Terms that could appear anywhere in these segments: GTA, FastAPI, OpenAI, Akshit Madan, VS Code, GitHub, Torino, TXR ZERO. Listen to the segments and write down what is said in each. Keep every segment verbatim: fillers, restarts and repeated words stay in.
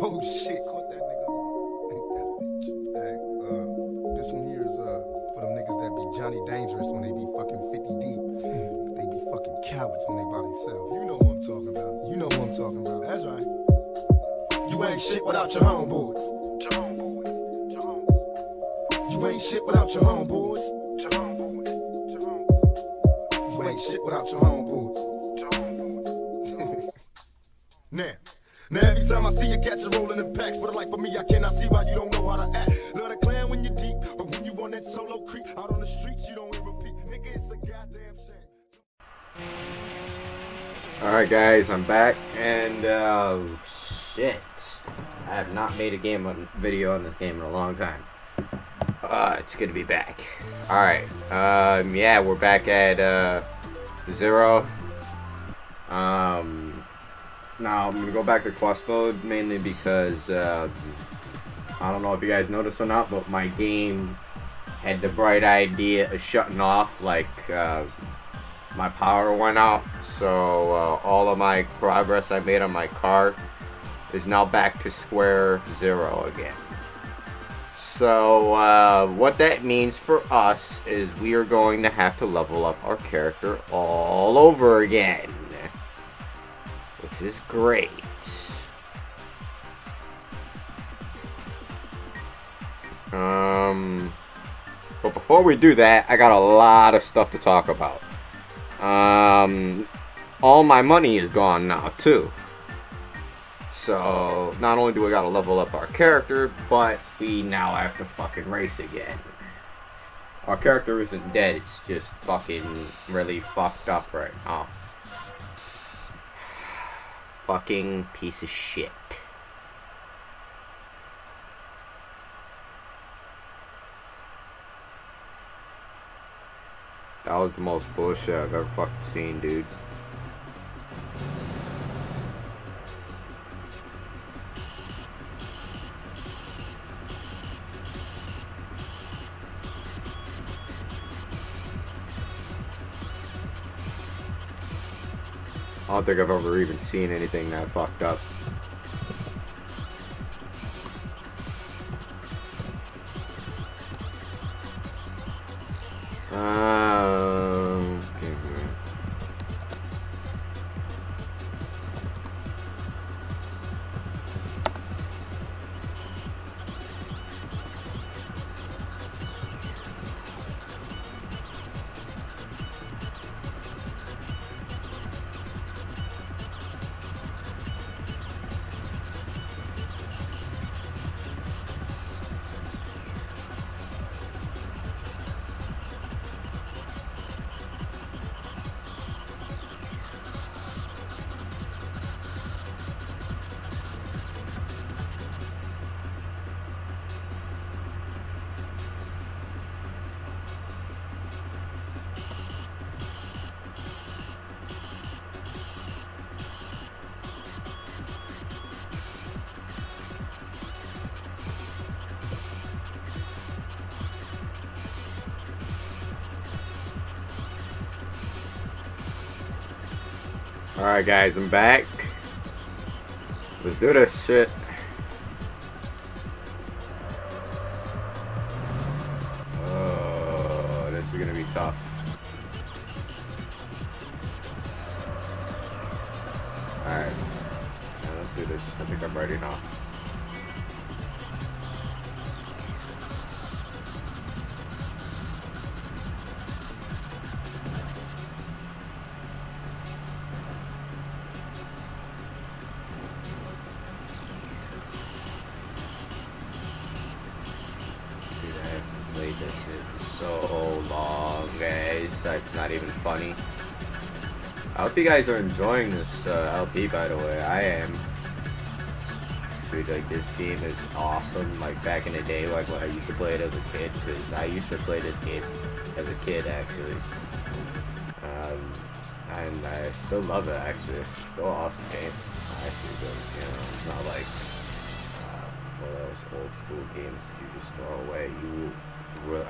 Oh shit, caught that nigga. Ain't that bitch. Hey, uh, this one here is uh for them niggas that be Johnny Dangerous when they be fucking fifty deep. But they be fucking cowards when they by themselves. You know who I'm talking about. You know who I'm talking about. That's right. You ain't shit without your homeboys. Your homeboys. Your homeboys. You ain't shit without your homeboys. Your homeboys. Your homeboys. You ain't shit without your homeboys. Your homeboys. Now. Now every time I see you catch a rolling in packs, for the life of me I cannot see why you don't know how to act. Love the clan when you're deep, but when you on that solo creep, out on the streets you don't even repeat. Nigga, it's a goddamn shame. Alright guys, I'm back, and uh, shit, I have not made a game on, video on this game in a long time. Uh, it's good to be back. Alright, um, yeah, we're back at uh, Zero. Um... Now, I'm going to go back to quest mode, mainly because, uh, I don't know if you guys noticed or not, but my game had the bright idea of shutting off, like, uh, my power went out, so, uh, all of my progress I made on my car is now back to square zero again. So, uh, what that means for us is we are going to have to level up our character all over again. Which is great. Um, but before we do that, I got a lot of stuff to talk about. Um, all my money is gone now too. So not only do we gotta level up our character, but we now have to fucking race again. Our character isn't dead; it's just fucking really fucked up right now. Fucking piece of shit. That was the most bullshit I've ever fucking seen, dude. I don't think I've ever even seen anything that fucked up. Um, okay. Alright guys, I'm back. Let's do this shit. Oh, this is gonna be tough. Alright. Yeah, let's do this. I think I'm ready now. It's not even funny. I hope you guys are enjoying this uh, L P, by the way. I am. Dude, like, this game is awesome. Like, back in the day, like, when I used to play it as a kid, because I used to play this game as a kid, actually. Um, and I still love it, actually. It's still an awesome game. I actually don't, you know, it's not like uh, one of those old school games that you just throw away. You,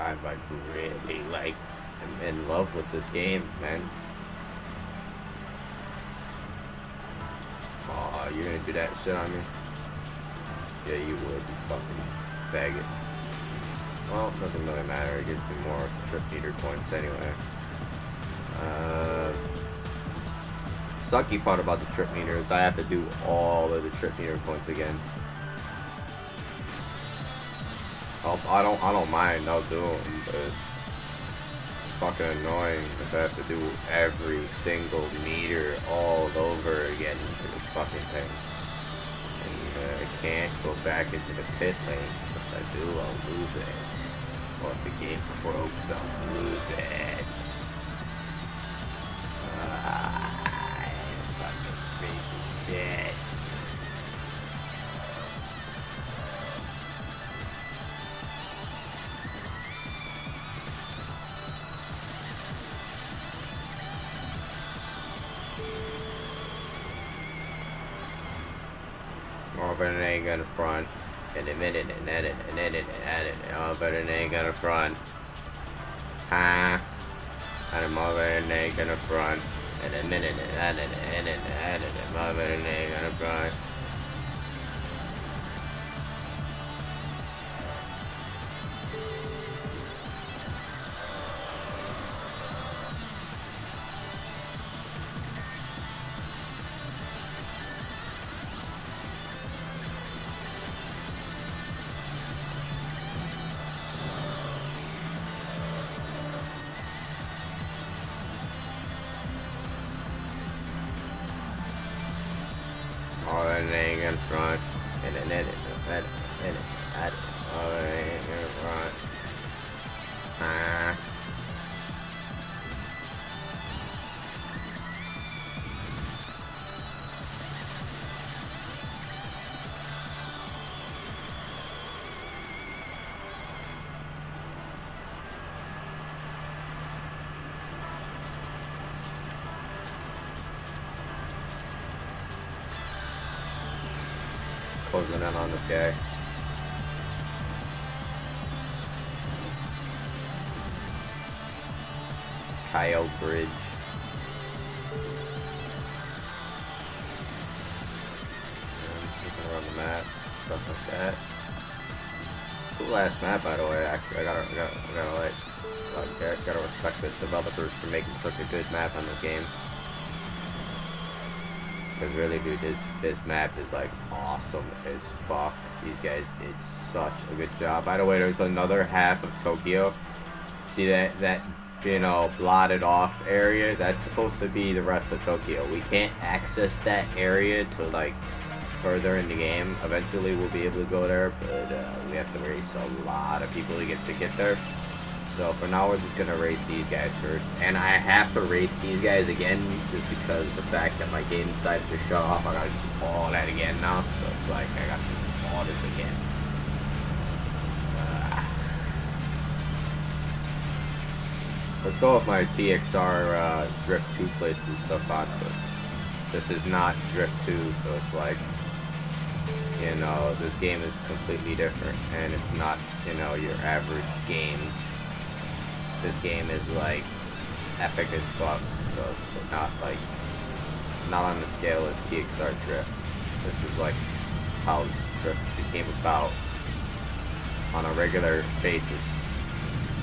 I'm, like, really, like, I'm in love with this game, man. Oh, you're gonna do that shit on me? Yeah, you would, you fucking faggot. Well, it doesn't really matter. It gives you more trip meter points anyway. Uh, sucky part about the trip meter is I have to do all of the trip meter points again. I'll, I don't, I don't mind. I'll do them, but it's fucking annoying if I have to do every single meter all over again for this fucking thing. And uh, I can't go back into the pit lane. If I do, I'll lose it. Or if the game croaks, I'll lose it. Ah, fucking crazy shit. But it ain't gonna front, and admit it, and edit, and edit, and edit. Oh, but it ain't gonna front. Huh? And I'm over it ain't gonna front, and admit it, and edit, and edit, and edit. I'm over it ain't gonna front. Closing in on this guy. Coyote Bridge. You can run the map, stuff like that. Cool ass map, by the way. Actually, I gotta, I gotta, I gotta like, I gotta, gotta respect the developers for making such a good map on this game. But really, dude, this, this map is like awesome as fuck. These guys did such a good job. By the way, there's another half of Tokyo. See that, that, you know, blotted off area? That's supposed to be the rest of Tokyo. We can't access that area till like further in the game. Eventually we'll be able to go there, but uh, we have to race a lot of people to get to get there. So for now, we're just gonna race these guys first, and I have to race these guys again just because the fact that my game decided to shut off. I gotta do all that again now, so it's like I gotta do all this again. Uh, let's go with my T X R uh, Drift two plates and stuff on, but this is not Drift two, so it's like, you know, this game is completely different, and it's not, you know, your average game. This game is like epic as fuck, so it's not like, not on the scale as T X R Drift. This is like how Drift became about on a regular basis.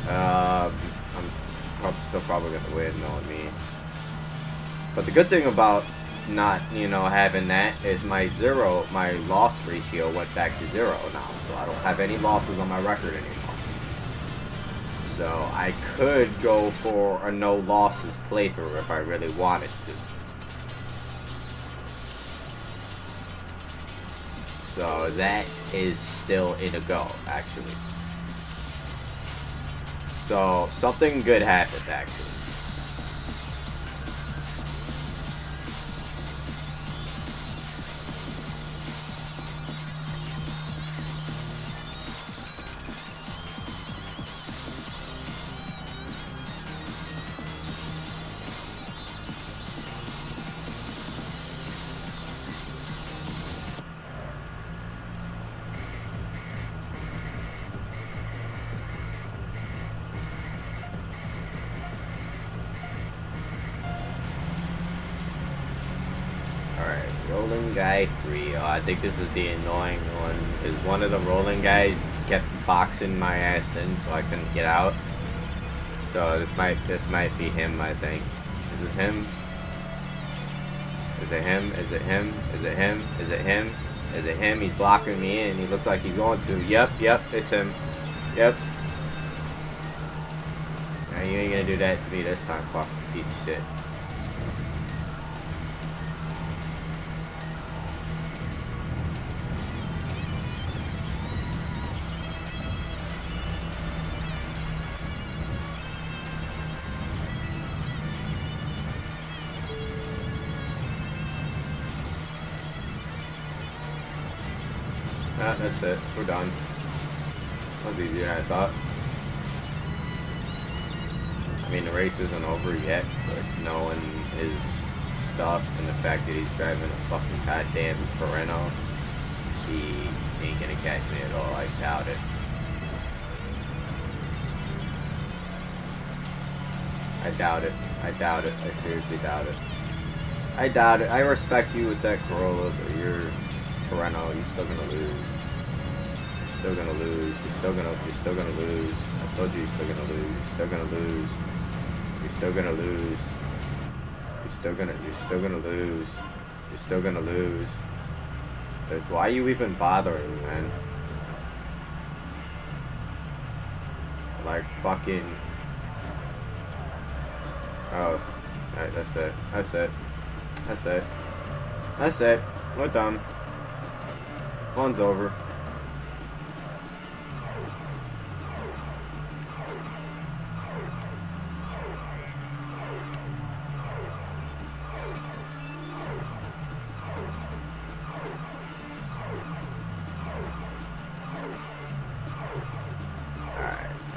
Uh, I'm still probably gonna win, knowing me. But the good thing about not, you know, having that is my zero, my loss ratio went back to zero now, so I don't have any losses on my record anymore. So I could go for a no losses playthrough if I really wanted to. So that is still in a go, actually. So something good happened, actually. rolling guy three. Oh, I think this is the annoying one. Because one of the rolling guys kept boxing my ass in so I couldn't get out. So this might this might be him, I think. Is it him? Is it him? Is it him? Is it him? Is it him? Is it him? He's blocking me in. He looks like he's going to. Yep, yep, it's him. Yep. Now you ain't gonna do that to me this time, fucking piece of shit. Ah, that's it. We're done. That was easier than I thought. I mean, the race isn't over yet, but knowing his stuff and the fact that he's driving a fucking goddamn Torino, he ain't gonna catch me at all. I doubt it. I doubt it. I doubt it. I seriously doubt it. I doubt it. I respect you with that Corolla, but you're... Torino, you're still gonna lose. You're still gonna lose. You're still gonna. You're still gonna lose. I told you, you're still gonna lose. You're still gonna lose. You're still gonna lose. You're still gonna. You're still gonna lose. You're still gonna lose. But why are you even bothering, man? Like fucking. Oh, alright. That's it. That's it. That's it. That's it. We're done. Fun's over. Alright,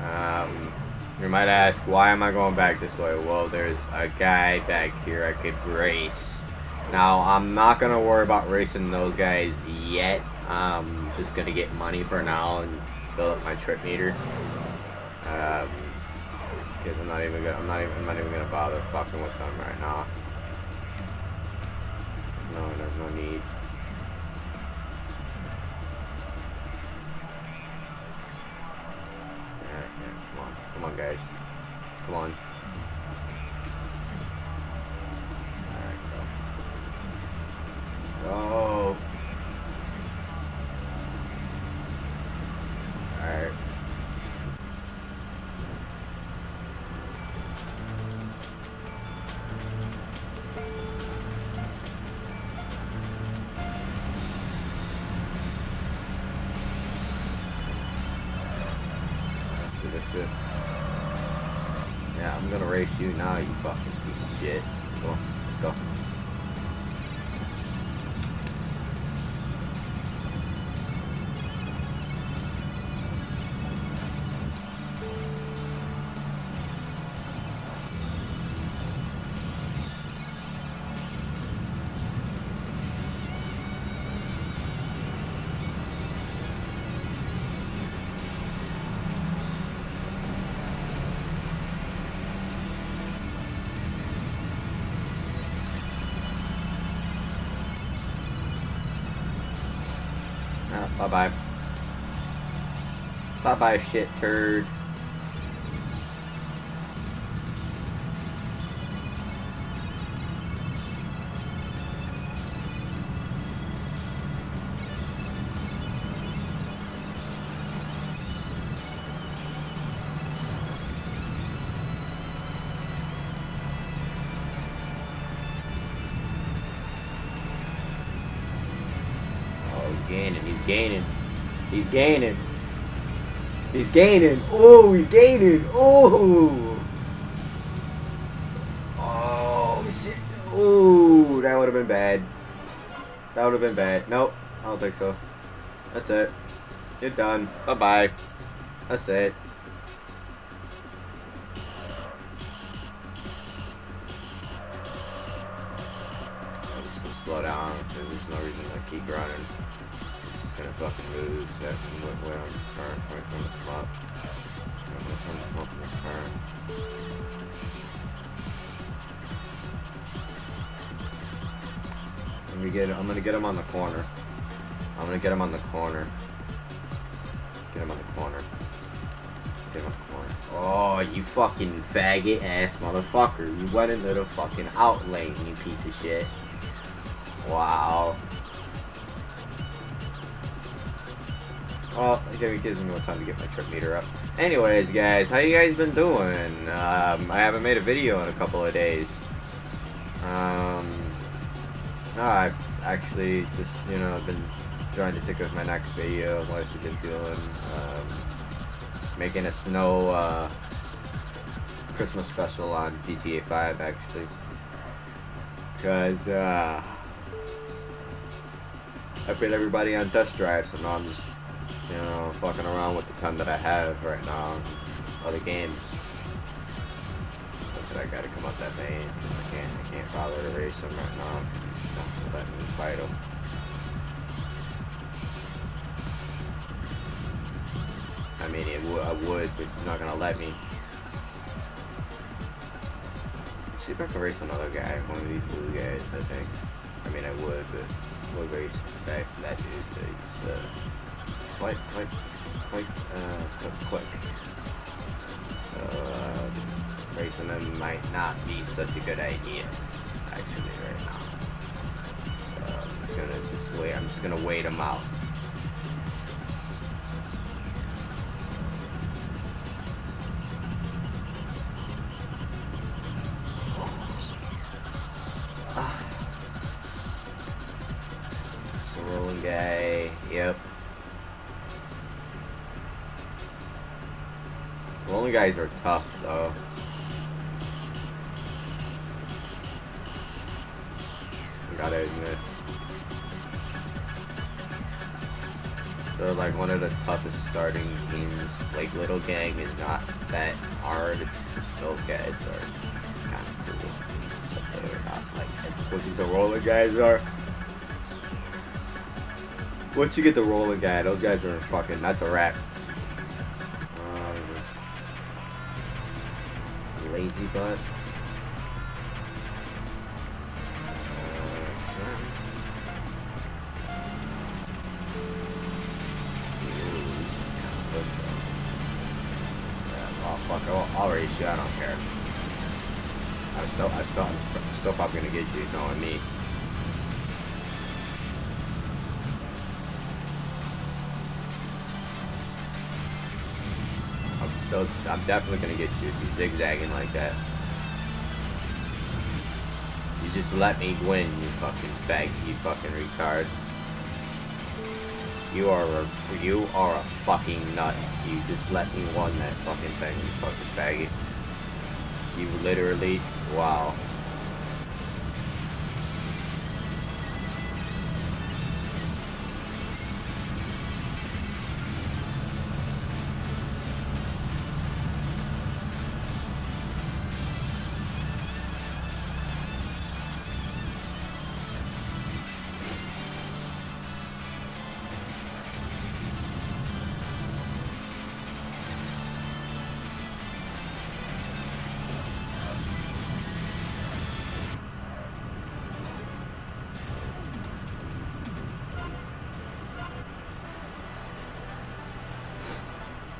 um, you might ask, why am I going back this way? Well, there's a guy back here I could race. Now, I'm not gonna worry about racing those guys yet. Um, just gonna get money for now and build up my trip meter. Um, cause I'm not even gonna, I'm not even, I'm not even gonna bother fucking with them right now. No, there's no need. Yeah, yeah, come on, come on, guys, come on. Oh. Alright. Yeah, I'm gonna race you now, you fucking piece of shit. Come on, let's go. Bye-bye. Bye-bye, shit turd. Gaining, he's gaining, he's gaining, he's gaining, oh, he's gaining, oh, oh, shit, oh, that would have been bad, that would have been bad, nope, I don't think so, that's it, you're done, bye-bye, that's it. I'll just slow down, because there's no reason to keep running. Gonna fucking lose that way on the current, right from the flop. I'm gonna come and flop on the current. I'm Let me get. I'm gonna get him on the corner. I'm gonna get him on the corner. Get him on the corner. Get him on the corner. Oh, you fucking faggot ass motherfucker! You went into the fucking out lane, you piece of shit. Wow. Well, it gives me more time to get my trip meter up. Anyways, guys, how you guys been doing? Um, I haven't made a video in a couple of days. Um, no, I've actually just, you know, been trying to think of my next video, what I should be doing. Um, making a snow uh, Christmas special on G T A five, actually. Because, uh, I put everybody on test drive, so now I'm just, you know, fucking around with the time that I have right now. Other games. That's what I gotta come up that main. I can't, I can't bother to race them right now. Don't let me fight them. I mean, it w I would, but it's not gonna let me. Let's see if I can race another guy. One of these blue guys, I think. I mean, I would, but we'll race that, that dude. But he's, uh, Quite, quite, quite, uh, so quick. So, uh, racing them might not be such a good idea, actually, right now. So, I'm just gonna just wait, I'm just gonna wait them out. It's a rolling guy, yep. Rolling guys are tough, though. I gotta admit. They're like one of the toughest starting teams. Like, Little Gang is not that hard. It's just those guys are kind of cool. But they're not like as quick as the rolling guys are. Once you get the rolling guy, those guys are fucking, that's a wrap. Lazy butt. Oh fuck! I'll, I'll race you. I don't care. I'm still, I'm still, I'm still probably gonna get you, knowing me. So I'm definitely gonna get you if you're zigzagging like that. You just let me win, you fucking fag, you fucking retard. You are a you are a fucking nut. You just let me win that fucking thing, you fucking faggot. You literally, wow.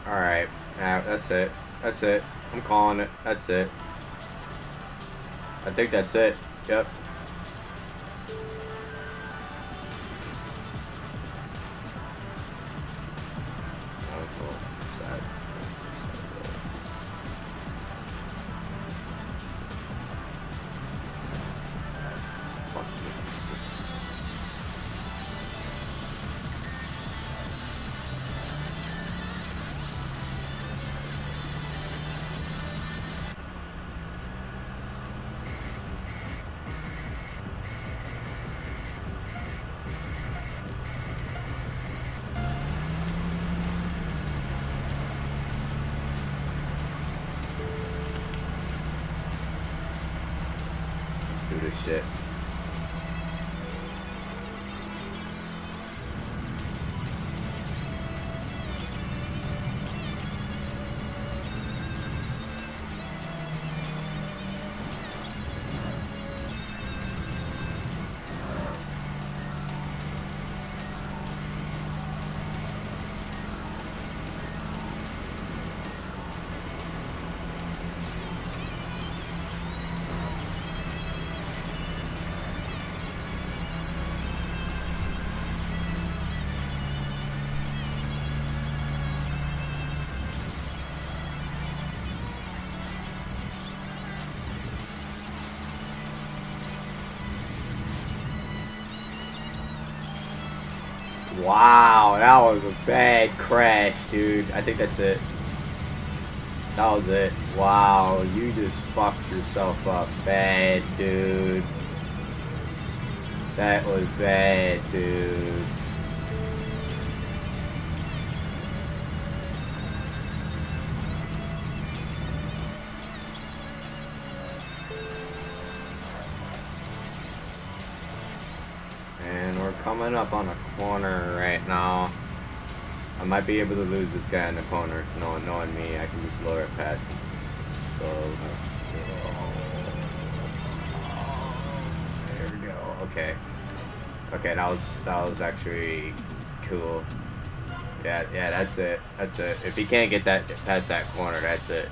Alright, nah, that's it. That's it. I'm calling it. That's it. I think that's it. Yep. Oh, cool. Sad. Fuck you. Do this shit. Wow, that was a bad crash, dude. I think that's it. That was it. Wow, you just fucked yourself up bad, dude. That was bad, dude. And we're coming up on a corner right now. I might be able to lose this guy in the corner. No one knowing me, I can just lower it past him. So, there we go. Okay. Okay, that was that was actually cool. Yeah, yeah, that's it. That's it. If he can't get that past that corner, that's it.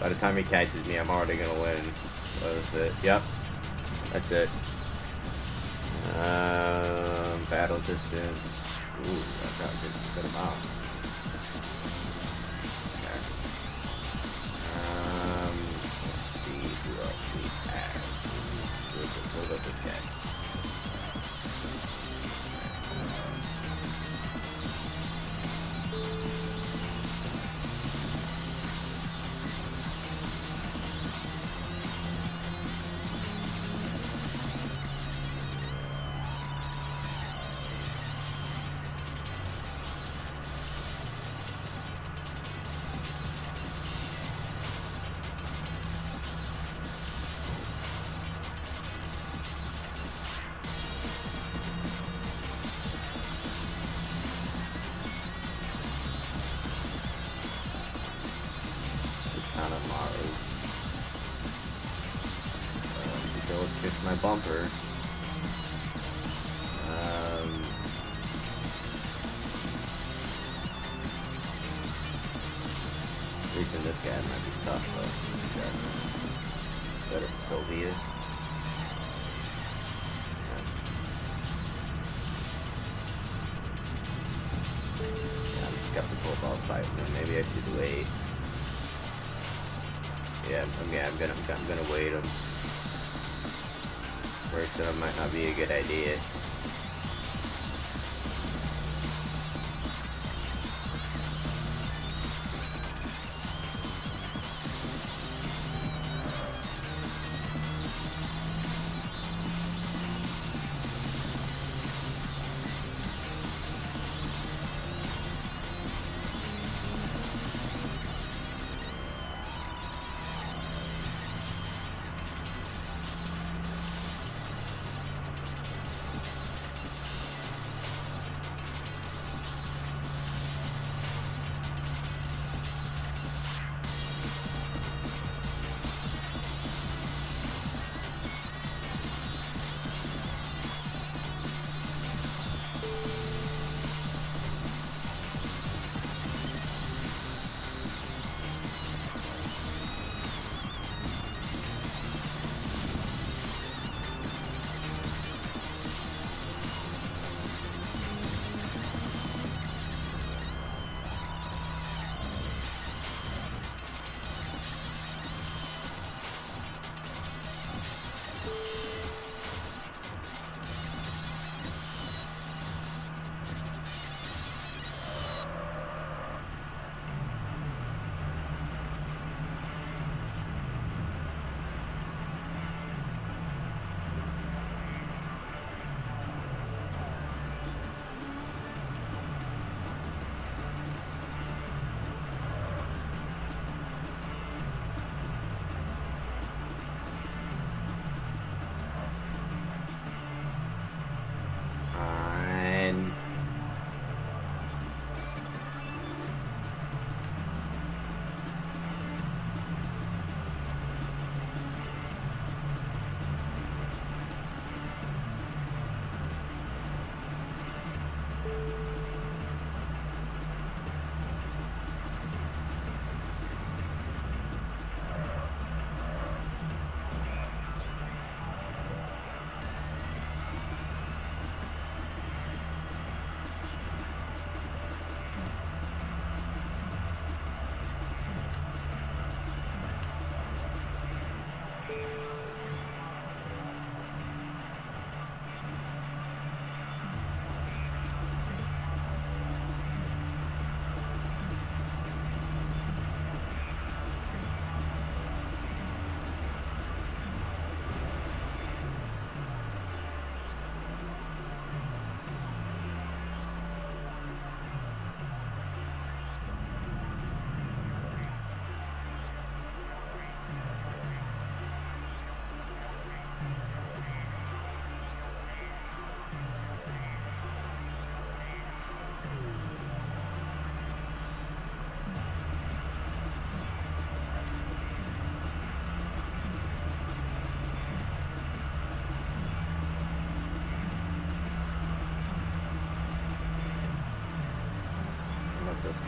By the time he catches me, I'm already gonna win. So that's it. Yep. That's it. Um, battle distance. Ooh, that's got a good, good amount. Okay. Um, let's see who else we have. We'll go with this guy. My bumper. Um, reaching this guy might be tough though. Is that a Soviet? Yeah, I'm skeptical about fighting him. Maybe I should wait. Yeah, I'm, yeah, I'm gonna, I'm gonna wait him. First, that might not be a good idea.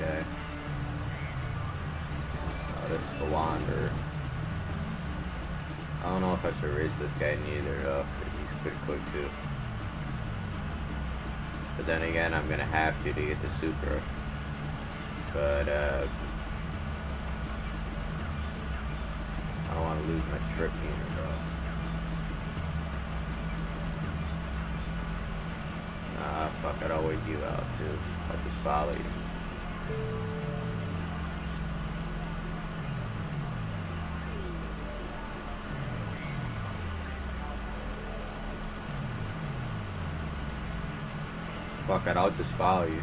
Okay. Oh, this is Blonder. I don't know if I should race this guy neither though, because he's pretty quick too. But then again, I'm gonna have to to get the Supra. But uh, I don't want to lose my trip either though. Nah, fuck, I'd always you out too. I'll just follow you. Fuck it, I'll just follow you.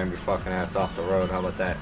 Ram your fucking ass off the road, how about that?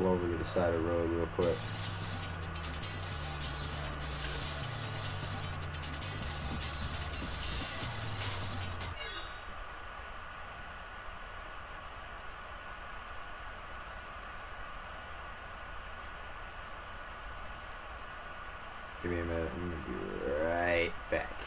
pull over to the side of the road real quick. Give me a minute, I'm gonna be right back.